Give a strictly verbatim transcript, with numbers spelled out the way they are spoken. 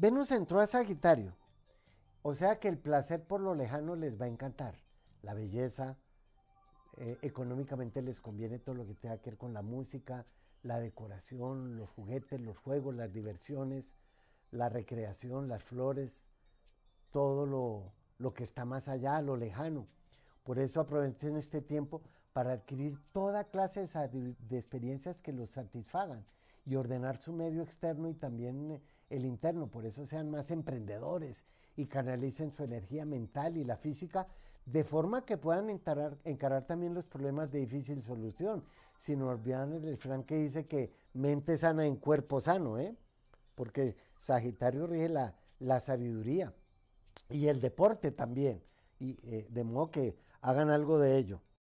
Venus entró a Sagitario, o sea que el placer por lo lejano les va a encantar, la belleza, eh, económicamente les conviene todo lo que tenga que ver con la música, la decoración, los juguetes, los juegos, las diversiones, la recreación, las flores, todo lo, lo que está más allá, lo lejano. Por eso aprovechen este tiempo para adquirir toda clase de, de experiencias que los satisfagan y ordenar su medio externo y también el interno. Por eso sean más emprendedores y canalicen su energía mental y la física de forma que puedan encarar, encarar también los problemas de difícil solución, sin olvidar el refrán que dice que mente sana en cuerpo sano, ¿eh? Porque Sagitario rige la, la sabiduría y el deporte también, y eh, de modo que hagan algo de ello.